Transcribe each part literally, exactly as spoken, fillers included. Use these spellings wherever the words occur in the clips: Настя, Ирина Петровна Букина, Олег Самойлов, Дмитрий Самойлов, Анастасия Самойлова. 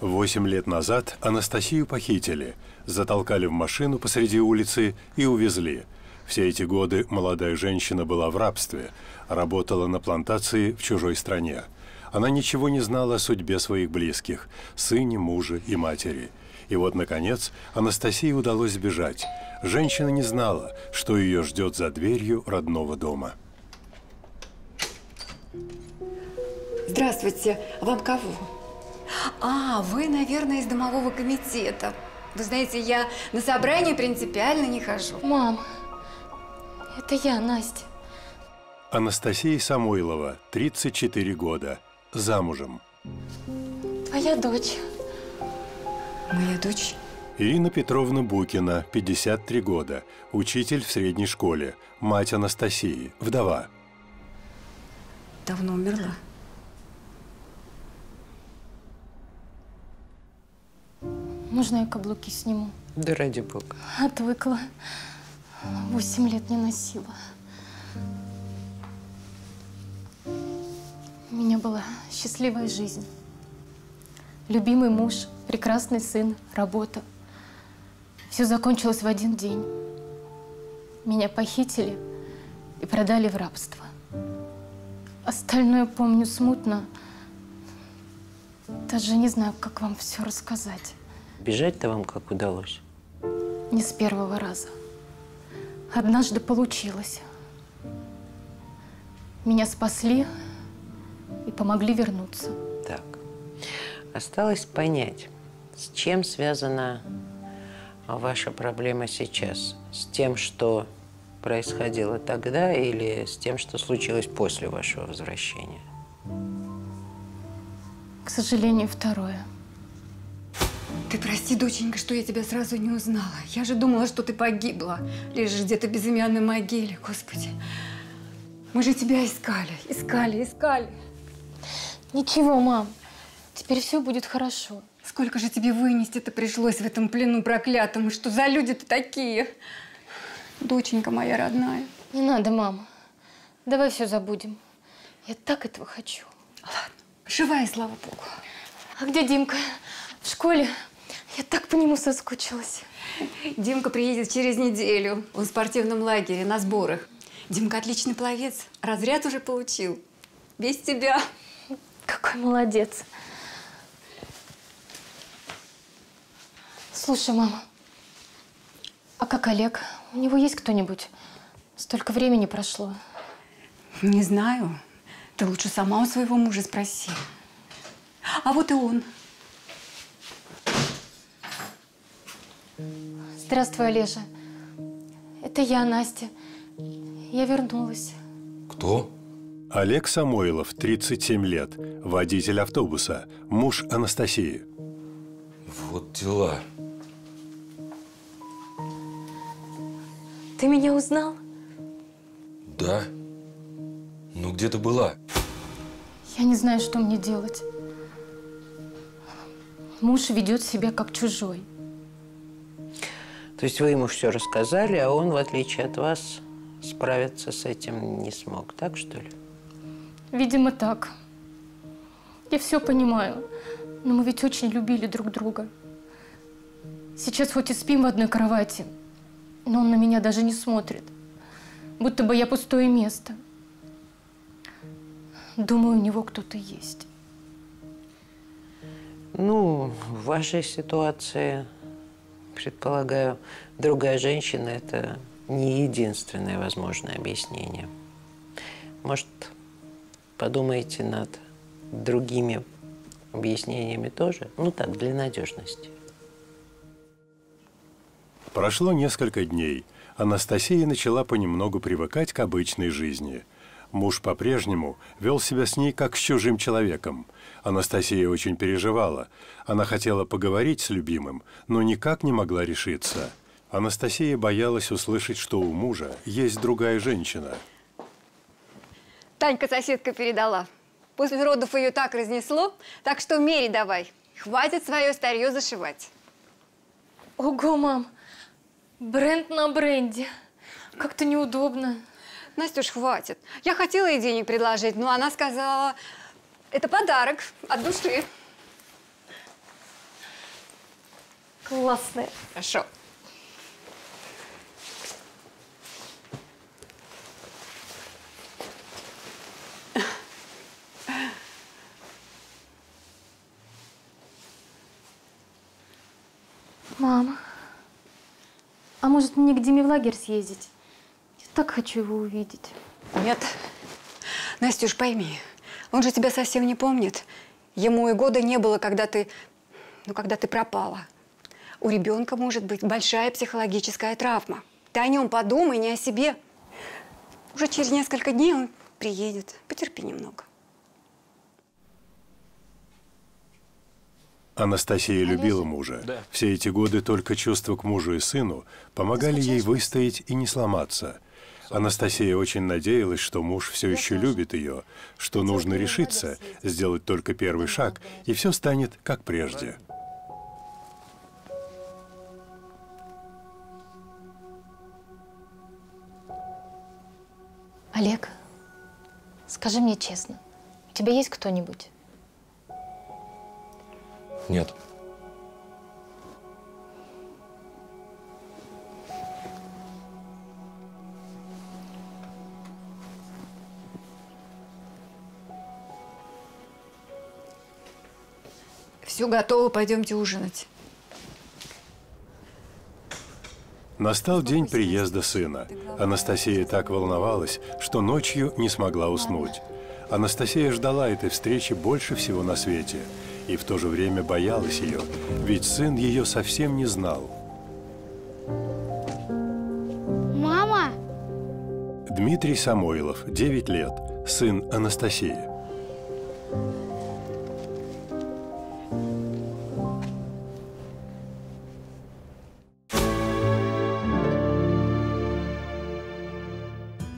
Восемь лет назад Анастасию похитили, затолкали в машину посреди улицы и увезли. Все эти годы молодая женщина была в рабстве, работала на плантации в чужой стране. Она ничего не знала о судьбе своих близких – сыне, мужа и матери. И вот, наконец, Анастасии удалось сбежать. Женщина не знала, что ее ждет за дверью родного дома. Здравствуйте, вам кого? А, вы, наверное, из домового комитета. Вы знаете, я на собрание принципиально не хожу. Мам, это я, Настя. Анастасия Самойлова, тридцать четыре года, замужем. Твоя дочь. Моя дочь? Ирина Петровна Букина, пятьдесят три года, учитель в средней школе, мать Анастасии, вдова. Давно умерла? Можно я каблуки сниму? Да ради бога. Отвыкла. Восемь лет не носила. У меня была счастливая жизнь. Любимый муж, прекрасный сын, работа. Все закончилось в один день. Меня похитили и продали в рабство. Остальное помню смутно. Даже не знаю, как вам все рассказать. Бежать-то вам как удалось? Не с первого раза. Однажды получилось. Меня спасли и помогли вернуться. Так. Осталось понять, с чем связана ваша проблема сейчас? С тем, что происходило тогда, или с тем, что случилось после вашего возвращения? К сожалению, второе. Ты прости, доченька, что я тебя сразу не узнала. Я же думала, что ты погибла. Лежишь где-то в безымянной могиле, Господи. Мы же тебя искали, искали, искали. Ничего, мам. Теперь все будет хорошо. Сколько же тебе вынести-то пришлось в этом плену проклятому? Что за люди-то такие? Доченька моя родная. Не надо, мама. Давай все забудем. Я так этого хочу. Ладно. Живая, слава богу. А где Димка? В школе? Я так по нему соскучилась. Димка приедет через неделю. Он в спортивном лагере на сборах. Димка отличный пловец. Разряд уже получил. Без тебя. Какой молодец. Слушай, мама, а как Олег? У него есть кто-нибудь? Столько времени прошло. Не знаю. Ты лучше сама у своего мужа спроси. А вот и он. Здравствуй, Олежа. Это я, Настя. Я вернулась. Кто? Олег Самойлов, тридцать семь лет. Водитель автобуса. Муж Анастасии. Вот дела. Ты меня узнал? Да. Ну, где ты была? Я не знаю, что мне делать. Муж ведет себя как чужой. То есть вы ему все рассказали, а он, в отличие от вас, справиться с этим не смог. Так, что ли? Видимо, так. Я все понимаю. Но мы ведь очень любили друг друга. Сейчас хоть и спим в одной кровати, но он на меня даже не смотрит. Будто бы я пустое место. Думаю, у него кто-то есть. Ну, в вашей ситуации, предполагаю, другая женщина – это не единственное возможное объяснение. Может, подумаете над другими объяснениями тоже? Ну так, для надежности. Прошло несколько дней. Анастасия начала понемногу привыкать к обычной жизни. Муж по-прежнему вел себя с ней как с чужим человеком. Анастасия очень переживала. Она хотела поговорить с любимым, но никак не могла решиться. Анастасия боялась услышать, что у мужа есть другая женщина. Танька, соседка, передала. После родов ее так разнесло, так что мере давай. Хватит свое старье зашивать. Ого, мам. Бренд на бренде. Как-то неудобно. Настюш, хватит. Я хотела ей денег предложить, но она сказала, это подарок от души. Классная. Хорошо. Мама, а может мне к Диме в лагерь съездить? Я так хочу его увидеть. Нет. Настюш, пойми, он же тебя совсем не помнит. Ему и года не было, когда ты, ну, когда ты пропала. У ребенка может быть большая психологическая травма. Ты о нем подумай, не о себе. Уже через несколько дней он приедет. Потерпи немного. Анастасия любила мужа. Да. Все эти годы только чувства к мужу и сыну помогали ей выстоять и не сломаться. Анастасия очень надеялась, что муж все еще любит ее, что нужно решиться, сделать только первый шаг, и все станет как прежде. Олег, скажи мне честно, у тебя есть кто-нибудь? Нет. Все готово, пойдемте ужинать. Настал день приезда сына. Анастасия так волновалась, что ночью не смогла уснуть. Анастасия ждала этой встречи больше всего на свете. И в то же время боялась ее, ведь сын ее совсем не знал. Мама! Дмитрий Самойлов, девять лет, сын Анастасии.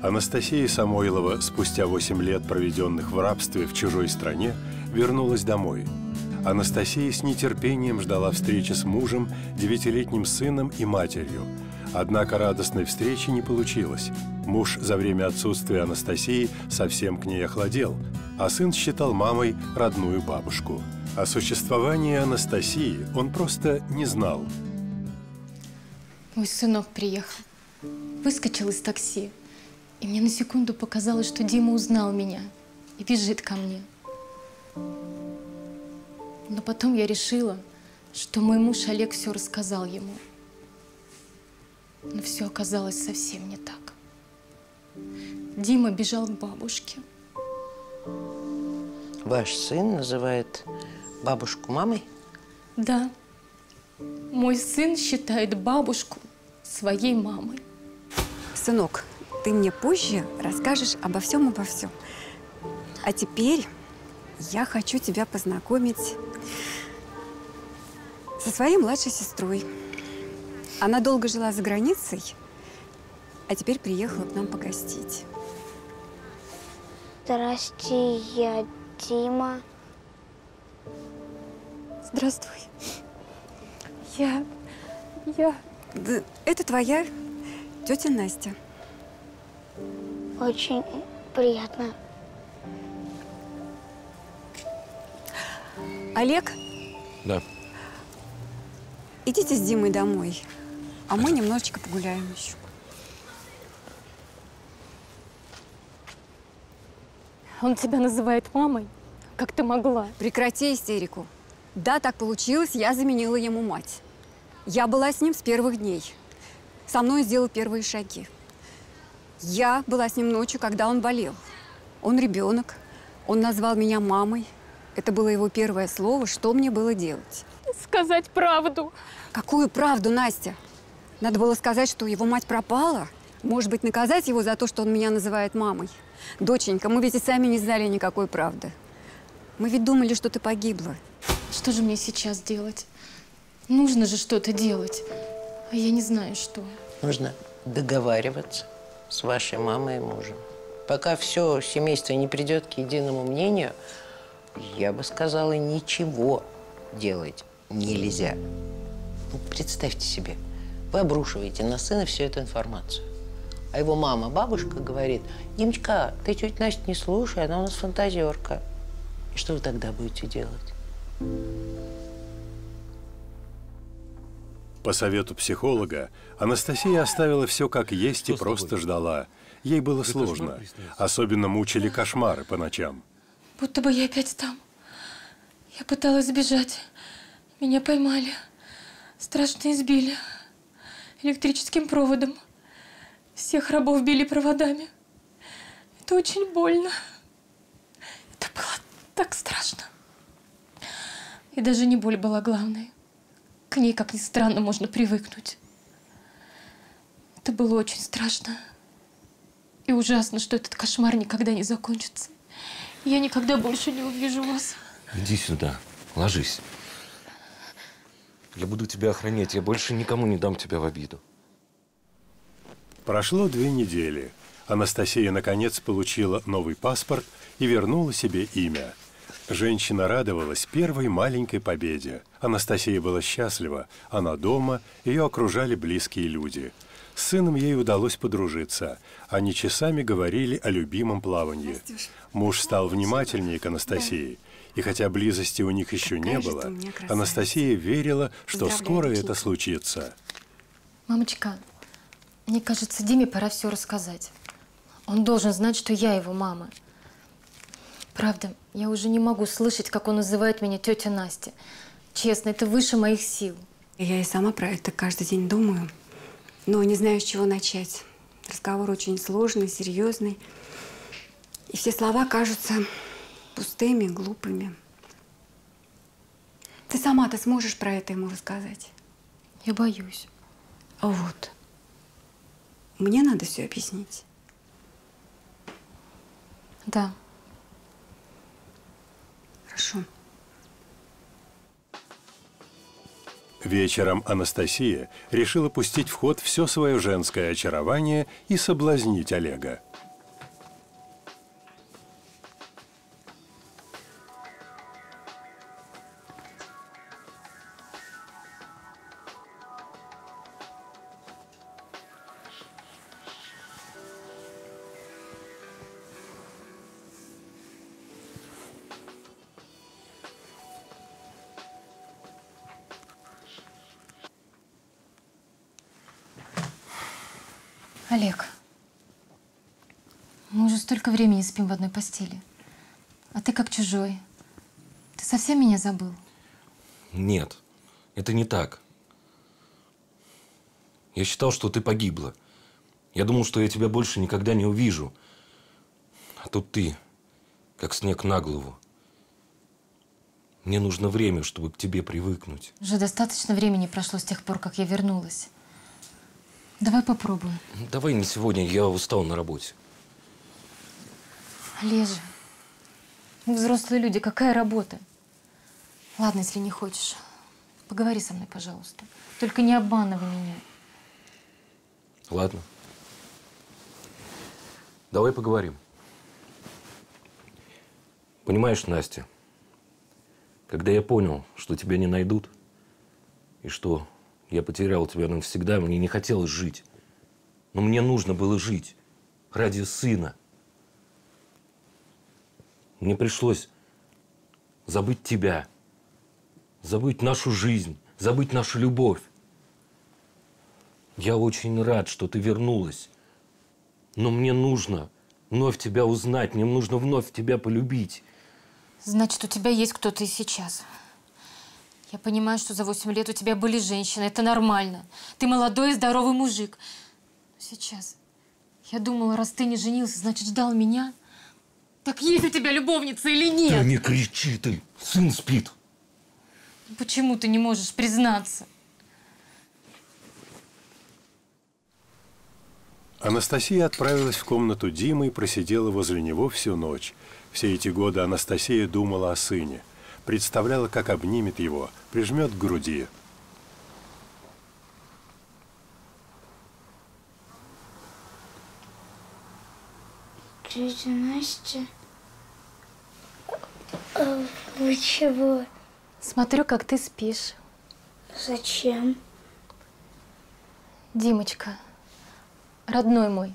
Анастасия Самойлова спустя восемь лет, проведенных в рабстве в чужой стране, вернулась домой. Анастасия с нетерпением ждала встречи с мужем, девятилетним сыном и матерью. Однако радостной встречи не получилось. Муж за время отсутствия Анастасии совсем к ней охладел, а сын считал мамой родную бабушку. О существовании Анастасии он просто не знал. Мой сынок приехал, выскочил из такси. И мне на секунду показалось, что Дима узнал меня и бежит ко мне. Но потом я решила, что мой муж Олег все рассказал ему. Но все оказалось совсем не так. Дима бежал к бабушке. Ваш сын называет бабушку мамой? Да. Мой сын считает бабушку своей мамой. Сынок, ты мне позже расскажешь обо всем, обо всем. А теперь я хочу тебя познакомить со своей младшей сестрой. Она долго жила за границей, а теперь приехала к нам погостить. Здрасте, я Дима. Здравствуй. Я... я... Да, это твоя тетя Настя. Очень приятно. Олег? Да. Идите с Димой домой, а мы немножечко погуляем еще. Он тебя называет мамой? Как ты могла? Прекрати истерику. Да, так получилось, я заменила ему мать. Я была с ним с первых дней. Со мной сделал первые шаги. Я была с ним ночью, когда он болел. Он ребенок, он назвал меня мамой. Это было его первое слово, что мне было делать. Сказать правду. Какую правду, Настя? Надо было сказать, что его мать пропала. Может быть, наказать его за то, что он меня называет мамой. Доченька, мы ведь и сами не знали никакой правды. Мы ведь думали, что ты погибла. Что же мне сейчас делать? Нужно же что-то делать. А я не знаю, что. Нужно договариваться с вашей мамой и мужем. Пока все семейство не придет к единому мнению, я бы сказала, ничего делать нельзя. Ну, представьте себе, вы обрушиваете на сына всю эту информацию. А его мама, бабушка, говорит: «Димочка, ты тетю Настю не слушай, она у нас фантазерка». И что вы тогда будете делать? По совету психолога Анастасия оставила все как есть и просто ждала. Ей было сложно. Особенно мучили кошмары по ночам. Будто бы я опять там. Я пыталась сбежать. Меня поймали. Страшно избили. Электрическим проводом. Всех рабов били проводами. Это очень больно. Это было так страшно. И даже не боль была главной. К ней, как ни странно, можно привыкнуть. Это было очень страшно. И ужасно, что этот кошмар никогда не закончится. Я никогда больше не увижу вас. Иди сюда. Ложись. Я буду тебя охранять. Я больше никому не дам тебя в обиду. Прошло две недели. Анастасия, наконец, получила новый паспорт и вернула себе имя. Женщина радовалась первой маленькой победе. Анастасия была счастлива. Она дома, ее окружали близкие люди. С сыном ей удалось подружиться. Они часами говорили о любимом плавании. Муж стал внимательнее к Анастасии. И хотя близости у них еще не было, Анастасия верила, что скоро это случится. Мамочка, мне кажется, Диме пора все рассказать. Он должен знать, что я его мама. Правда, я уже не могу слышать, как он называет меня тетя Настя. Честно, это выше моих сил. Я и сама про это каждый день думаю, но не знаю, с чего начать. Разговор очень сложный, серьезный. И все слова кажутся пустыми, глупыми. Ты сама-то сможешь про это ему рассказать? Я боюсь. А вот. Мне надо все объяснить. Да. Вечером Анастасия решила пустить в ход все свое женское очарование и соблазнить Олега. Олег, мы уже столько времени спим в одной постели, а ты как чужой. Ты совсем меня забыл? Нет, это не так. Я считал, что ты погибла. Я думал, что я тебя больше никогда не увижу. А тут ты, как снег на голову. Мне нужно время, чтобы к тебе привыкнуть. Уже достаточно времени прошло с тех пор, как я вернулась. Давай попробуем. Давай не сегодня, я устал на работе. Олежа, мы взрослые люди, какая работа? Ладно, если не хочешь, поговори со мной, пожалуйста. Только не обманывай меня. Ладно. Давай поговорим. Понимаешь, Настя, когда я понял, что тебя не найдут и что... я потерял тебя навсегда, мне не хотелось жить. Но мне нужно было жить ради сына. Мне пришлось забыть тебя, забыть нашу жизнь, забыть нашу любовь. Я очень рад, что ты вернулась. Но мне нужно вновь тебя узнать, мне нужно вновь тебя полюбить. Значит, у тебя есть кто-то и сейчас. Я понимаю, что за восемь лет у тебя были женщины. Это нормально. Ты молодой и здоровый мужик. Сейчас. Я думала, раз ты не женился, значит, ждал меня. Так есть у тебя любовница или нет? Да не кричи ты. Сын спит. Почему ты не можешь признаться? Анастасия отправилась в комнату Димы и просидела возле него всю ночь. Все эти годы Анастасия думала о сыне. Представляла, как обнимет его, прижмет к груди. Тетя Настя, а вы чего? Смотрю, как ты спишь. Зачем? Димочка, родной мой,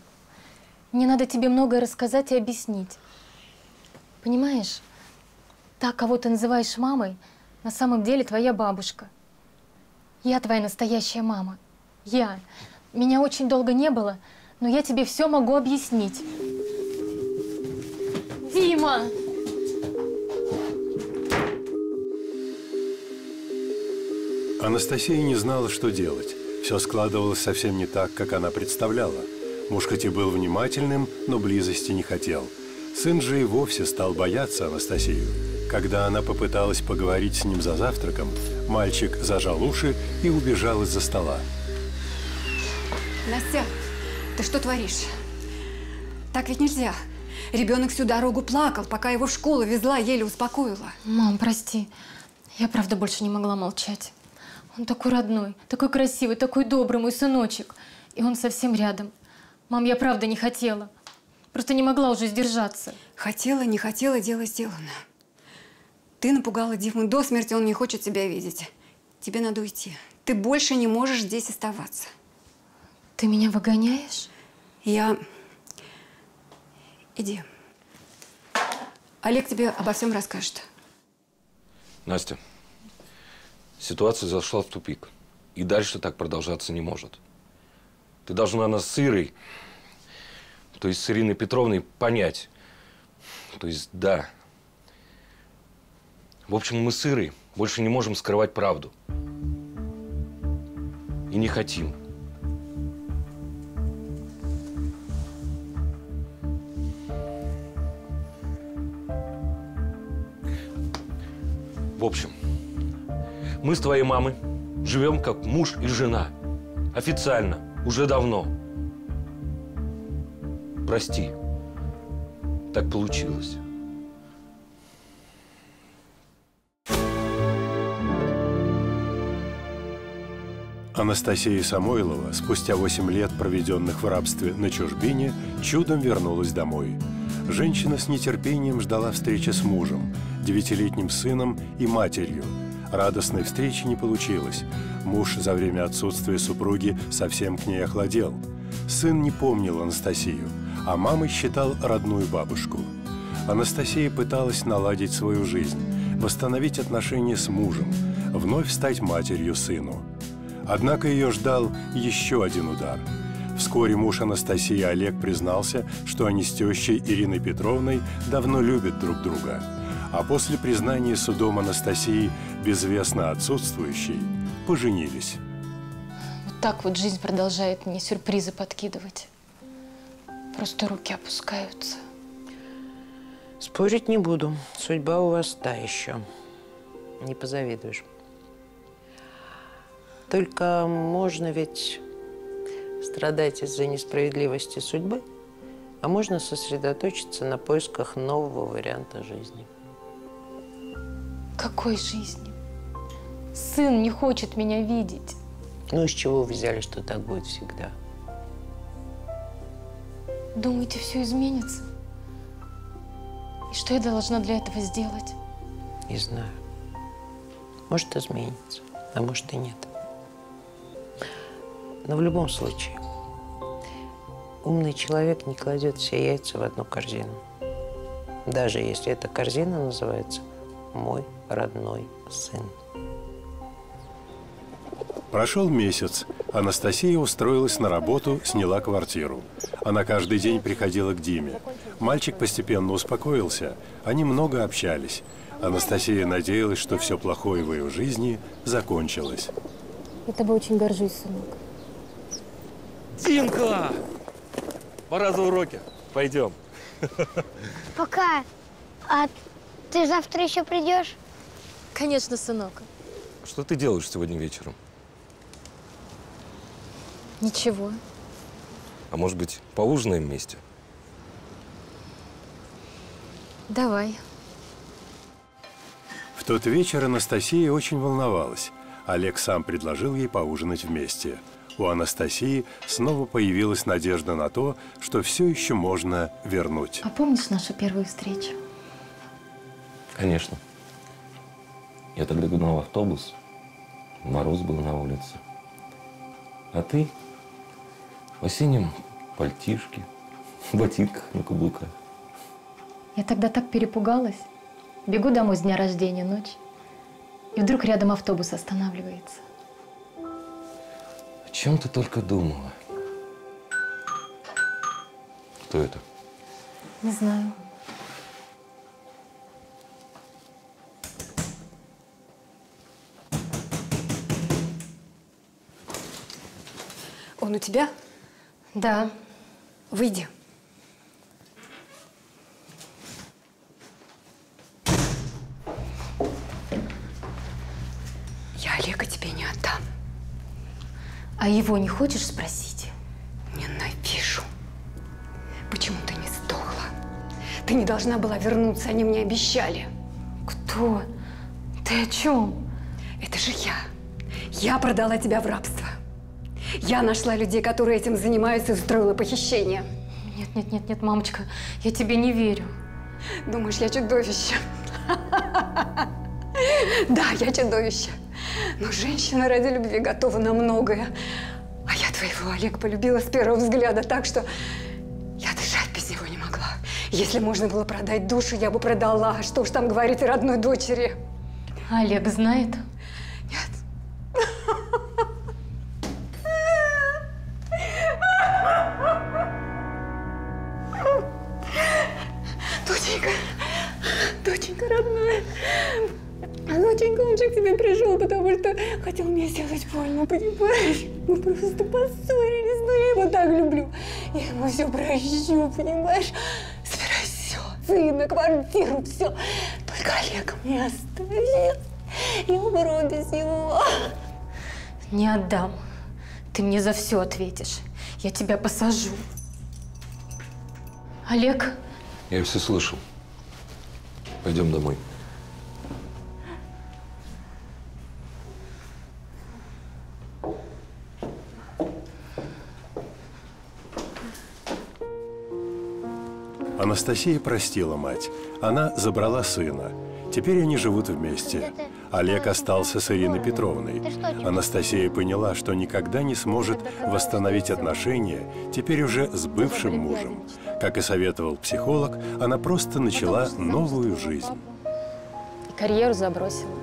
мне надо тебе многое рассказать и объяснить. Понимаешь? Та, кого ты называешь мамой, на самом деле твоя бабушка. Я твоя настоящая мама. Я. Меня очень долго не было, но я тебе все могу объяснить. Дима! Анастасия не знала, что делать. Все складывалось совсем не так, как она представляла. Муж хоть и был внимательным, но близости не хотел. Сын же и вовсе стал бояться Анастасию. Когда она попыталась поговорить с ним за завтраком, мальчик зажал уши и убежал из-за стола. Настя, ты что творишь? Так ведь нельзя. Ребенок всю дорогу плакал, пока его в школу везла, еле успокоила. Мам, прости. Я правда больше не могла молчать. Он такой родной, такой красивый, такой добрый, мой сыночек. И он совсем рядом. Мам, я правда не хотела. Просто не могла уже сдержаться. Хотела, не хотела, дело сделано. Ты напугала Диму до смерти, он не хочет тебя видеть. Тебе надо уйти. Ты больше не можешь здесь оставаться. Ты меня выгоняешь? Я… Иди. Олег тебе обо всем расскажет. Настя. Ситуация зашла в тупик. И дальше так продолжаться не может. Ты должна нас с Ирой, то есть с Ириной Петровной, понять. То есть, да. В общем, мы с Ирой больше не можем скрывать правду. И не хотим. В общем. Мы с твоей мамой живем как муж и жена. Официально, уже давно. Прости, так получилось. Анастасия Самойлова спустя восемь лет, проведенных в рабстве на чужбине, чудом вернулась домой. Женщина с нетерпением ждала встречи с мужем, девятилетним сыном и матерью. Радостной встречи не получилось. Муж за время отсутствия супруги совсем к ней охладел. Сын не помнил Анастасию, а мамой считал родную бабушку. Анастасия пыталась наладить свою жизнь, восстановить отношения с мужем, вновь стать матерью сыну. Однако ее ждал еще один удар. Вскоре муж Анастасии Олег признался, что они с тещей Ириной Петровной давно любят друг друга. А после признания судом Анастасии, безвестно отсутствующей, поженились. Вот так вот жизнь продолжает мне сюрпризы подкидывать. Просто руки опускаются. Спорить не буду. Судьба у вас та еще. Не позавидуешь. Только можно ведь страдать из-за несправедливости судьбы, а можно сосредоточиться на поисках нового варианта жизни. Какой жизни? Сын не хочет меня видеть. Ну, с чего вы взяли, что так будет всегда? Думаете, все изменится? И что я должна для этого сделать? Не знаю. Может, изменится, а может и нет. Но в любом случае, умный человек не кладет все яйца в одну корзину. Даже если эта корзина называется «мой родной сын». Прошел месяц. Анастасия устроилась на работу, сняла квартиру. Она каждый день приходила к Диме. Мальчик постепенно успокоился. Они много общались. Анастасия надеялась, что все плохое в ее жизни закончилось. Я тобой очень горжусь, сынок. Димка! Пора за уроки. Пойдем. Пока. А ты завтра еще придешь? Конечно, сынок. Что ты делаешь сегодня вечером? Ничего. А может быть, поужинаем вместе? Давай. В тот вечер Анастасия очень волновалась. Олег сам предложил ей поужинать вместе. У Анастасии снова появилась надежда на то, что все еще можно вернуть. А помнишь нашу первую встречу? Конечно. Я тогда гнал автобус, мороз был на улице. А ты в осеннем пальтишке, в ботинках на каблуках. Я тогда так перепугалась. Бегу домой с дня рождения ночь, и вдруг рядом автобус останавливается. чем ты только думала? Кто это? Не знаю. Он у тебя? Да. Выйди. Я Олега тебе не отдам. А его не хочешь спросить? Ненавижу. Почему ты не сдохла? Ты не должна была вернуться, они мне обещали. Кто? Ты о чем? Это же я. Я продала тебя в рабство. Я нашла людей, которые этим занимаются, и устроила похищение. Нет, нет, нет, нет, мамочка, я тебе не верю. Думаешь, я чудовище? Да, я чудовище. Но женщина ради любви готова на многое. А я твоего, Олег, полюбила с первого взгляда так, что я дышать без него не могла. Если можно было продать душу, я бы продала. Что уж там говорить о родной дочери. Олег знает? Нет. Доченька, доченька родная. А доченька, он же к тебе пришел, потому что хотел мне сделать больно, понимаешь? Мы просто поссорились, но я его так люблю. Я ему все прощу, понимаешь? Собирай все, сына, квартиру, все. Только Олег мне оставил. Я умру без него. Не отдам. Ты мне за все ответишь. Я тебя посажу. Олег? Я все слышал. Пойдем домой. Анастасия простила мать. Она забрала сына. Теперь они живут вместе. Олег остался с Ириной Петровной. Анастасия поняла, что никогда не сможет восстановить отношения, теперь уже с бывшим мужем. Как и советовал психолог, она просто начала новую жизнь. Карьеру забросила.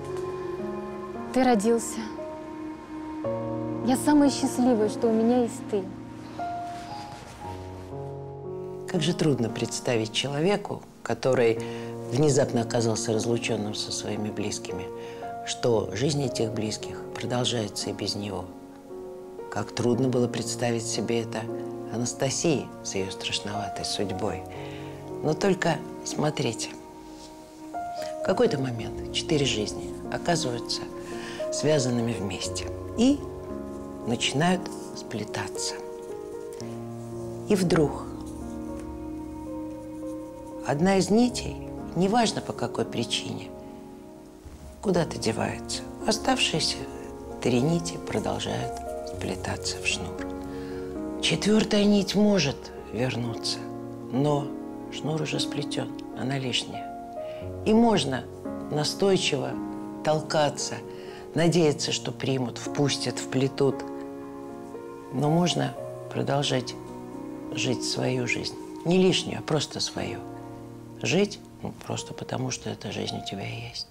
Ты родился. Я самая счастливая, что у меня есть ты. Как же трудно представить человеку, который внезапно оказался разлученным со своими близкими, что жизнь этих близких продолжается и без него. Как трудно было представить себе это Анастасии с ее страшноватой судьбой. Но только смотрите, в какой-то момент четыре жизни оказываются связанными вместе и начинают сплетаться. И вдруг одна из нитей, неважно по какой причине, куда-то девается. Оставшиеся три нити продолжают сплетаться в шнур. Четвертая нить может вернуться, но шнур уже сплетен, она лишняя. И можно настойчиво толкаться, надеяться, что примут, впустят, вплетут. Но можно продолжать жить свою жизнь. Не лишнюю, а просто свою. Жить, ну, просто потому, что эта жизнь у тебя есть.